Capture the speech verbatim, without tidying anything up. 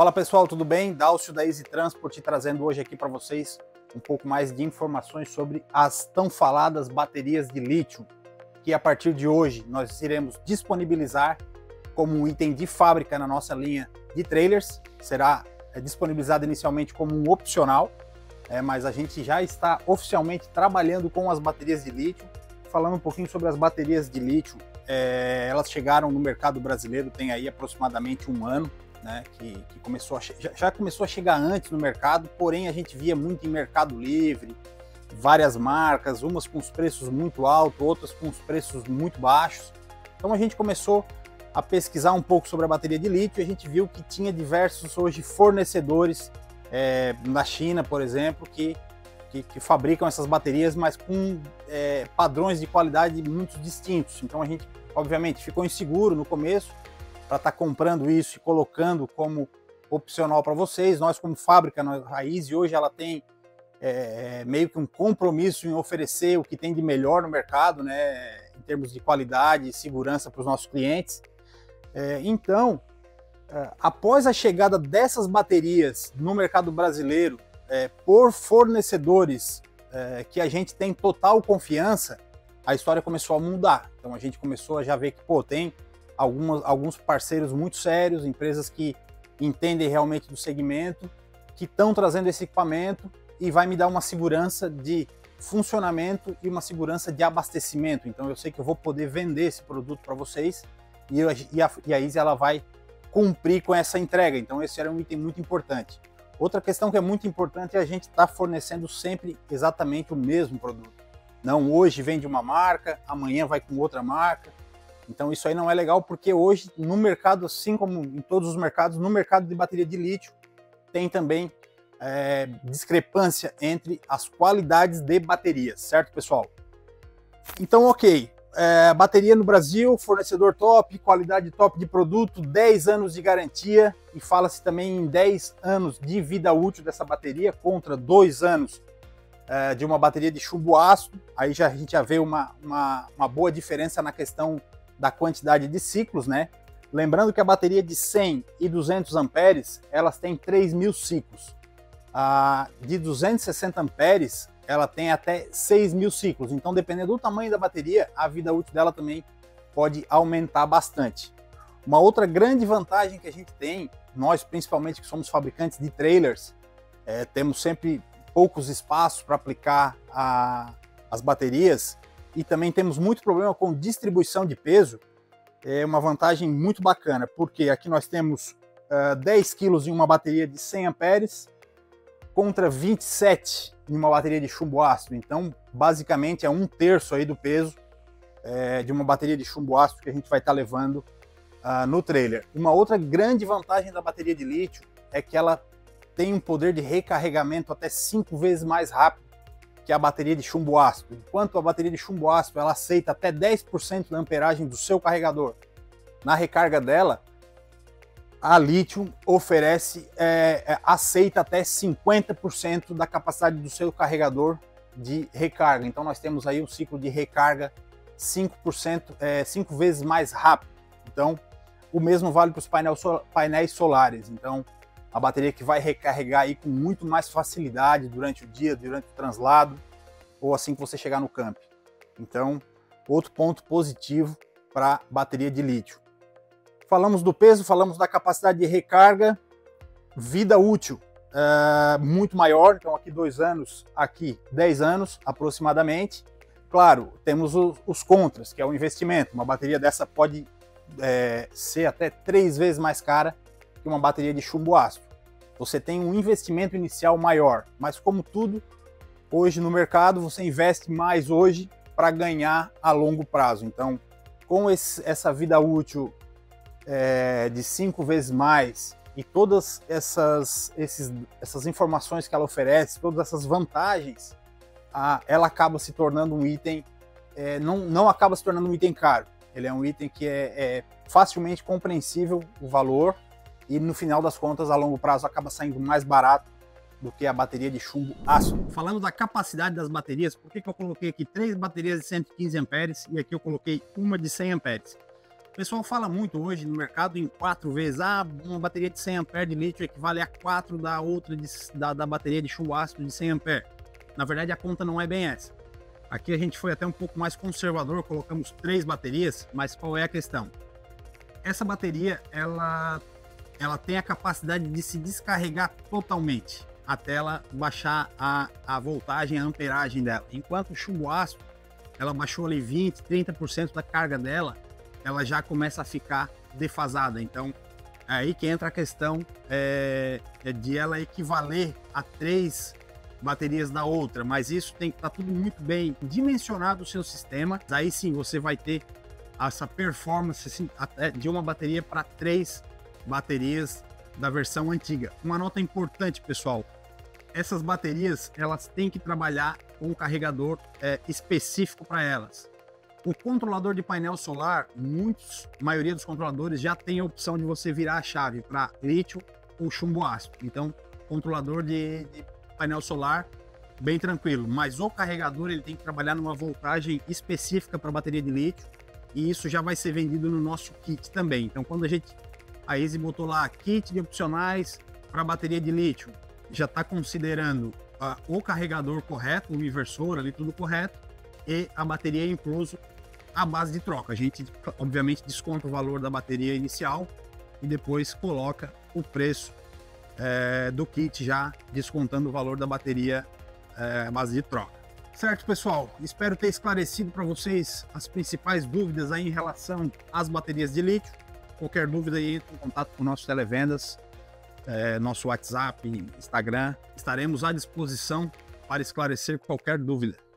Fala pessoal, tudo bem? Dálcio da Easy Transport trazendo hoje aqui para vocês um pouco mais de informações sobre as tão faladas baterias de lítio, que a partir de hoje nós iremos disponibilizar como um item de fábrica na nossa linha de trailers. Será disponibilizado inicialmente como um opcional, é, mas a gente já está oficialmente trabalhando com as baterias de lítio. Falando um pouquinho sobre as baterias de lítio, é, elas chegaram no mercado brasileiro tem aí aproximadamente um ano. Né, que, que começou a já, já começou a chegar antes no mercado, porém a gente via muito em Mercado Livre, várias marcas, umas com os preços muito altos, outras com os preços muito baixos. Então a gente começou a pesquisar um pouco sobre a bateria de lítio e a gente viu que tinha diversos hoje fornecedores é, na China, por exemplo, que, que, que fabricam essas baterias, mas com é, padrões de qualidade muito distintos. Então a gente, obviamente, ficou inseguro no começo, para estar tá comprando isso e colocando como opcional para vocês. Nós, como fábrica, a Easy hoje ela tem é, meio que um compromisso em oferecer o que tem de melhor no mercado, né, em termos de qualidade e segurança para os nossos clientes. É, então, é, após a chegada dessas baterias no mercado brasileiro, é, por fornecedores é, que a gente tem total confiança, a história começou a mudar. Então a gente começou a já ver que, pô, tem Algumas, alguns parceiros muito sérios, empresas que entendem realmente do segmento, que estão trazendo esse equipamento e vai me dar uma segurança de funcionamento e uma segurança de abastecimento. Então eu sei que eu vou poder vender esse produto para vocês e, eu, e, a, e a Easy ela vai cumprir com essa entrega. Então esse era um item muito importante. Outra questão que é muito importante é a gente estar tá fornecendo sempre exatamente o mesmo produto. Não hoje vende uma marca, amanhã vai com outra marca. Então isso aí não é legal, porque hoje no mercado, assim como em todos os mercados, no mercado de bateria de lítio, tem também é, discrepância entre as qualidades de baterias, certo pessoal? Então ok, é, bateria no Brasil, fornecedor top, qualidade top de produto, dez anos de garantia, e fala-se também em dez anos de vida útil dessa bateria, contra dois anos é, de uma bateria de chumbo ácido. Aí já, a gente já vê uma, uma, uma boa diferença na questão da quantidade de ciclos, né? Lembrando que a bateria de cem e duzentos amperes, elas têm três mil ciclos. A de duzentos e sessenta amperes, ela tem até seis mil ciclos. Então, dependendo do tamanho da bateria, a vida útil dela também pode aumentar bastante. Uma outra grande vantagem que a gente tem, nós principalmente que somos fabricantes de trailers, é, temos sempre poucos espaços para aplicar a, as baterias, e também temos muito problema com distribuição de peso. É uma vantagem muito bacana, porque aqui nós temos uh, dez quilos em uma bateria de cem amperes contra vinte e sete em uma bateria de chumbo ácido. Então, basicamente, é um terço aí do peso é, de uma bateria de chumbo ácido que a gente vai estar tá levando uh, no trailer. Uma outra grande vantagem da bateria de lítio é que ela tem um poder de recarregamento até cinco vezes mais rápido que a bateria de chumbo ácido. Enquanto a bateria de chumbo ácido ela aceita até dez por cento da amperagem do seu carregador na recarga dela, a Lithium oferece, é, aceita até cinquenta por cento da capacidade do seu carregador de recarga. Então nós temos aí um ciclo de recarga cinco por cento, é, cinco vezes mais rápido. Então o mesmo vale para os painéis, so, painéis solares. Então a bateria que vai recarregar aí com muito mais facilidade durante o dia, durante o translado, ou assim que você chegar no camp. Então, outro ponto positivo para a bateria de lítio. Falamos do peso, falamos da capacidade de recarga, vida útil é, muito maior. Então aqui dois anos, aqui dez anos aproximadamente. Claro, temos os, os contras, que é o investimento. Uma bateria dessa pode é, ser até três vezes mais cara que uma bateria de chumbo ácido. Você tem um investimento inicial maior, mas como tudo, hoje no mercado você investe mais hoje para ganhar a longo prazo. Então, com esse, essa vida útil é, de cinco vezes mais e todas essas, esses, essas informações que ela oferece, todas essas vantagens, a, ela acaba se tornando um item, é, não, não acaba se tornando um item caro. Ele é um item que é, é facilmente compreensível o valor, e no final das contas, a longo prazo, acaba saindo mais barato do que a bateria de chumbo ácido. Falando da capacidade das baterias, por que que eu coloquei aqui três baterias de cento e quinze amperes e aqui eu coloquei uma de cem amperes? O pessoal fala muito hoje no mercado em quatro vezes. Ah, uma bateria de cem amperes de lítio equivale a quatro da outra de, da, da bateria de chumbo ácido de cem amperes. Na verdade, a conta não é bem essa. Aqui a gente foi até um pouco mais conservador, colocamos três baterias, mas qual é a questão? Essa bateria, ela, ela tem a capacidade de se descarregar totalmente até ela baixar a, a voltagem, a amperagem dela. Enquanto o chumbo ácido, ela baixou ali vinte, trinta por cento da carga dela, ela já começa a ficar defasada. Então, é aí que entra a questão é, de ela equivaler a três baterias da outra, mas isso tem que estar tudo muito bem dimensionado o seu sistema. Aí sim você vai ter essa performance assim, até de uma bateria para três baterias da versão antiga. Uma nota importante, pessoal: essas baterias elas têm que trabalhar com um carregador é, específico para elas. O controlador de painel solar, muitos, a maioria dos controladores já tem a opção de você virar a chave para lítio ou chumbo ácido. Então, controlador de, de painel solar, bem tranquilo, mas o carregador ele tem que trabalhar numa voltagem específica para bateria de lítio, e isso já vai ser vendido no nosso kit também. Então, quando a gente, a Easy botou lá kit de opcionais para bateria de lítio, já está considerando ah, o carregador correto, o inversor ali tudo correto, e a bateria incluso a base de troca. A gente obviamente desconta o valor da bateria inicial e depois coloca o preço É, do kit já descontando o valor da bateria é, base de troca. Certo, pessoal? Espero ter esclarecido para vocês as principais dúvidas aí em relação às baterias de lítio. Qualquer dúvida aí, entre em contato com nossos televendas, é, nosso WhatsApp, Instagram. Estaremos à disposição para esclarecer qualquer dúvida.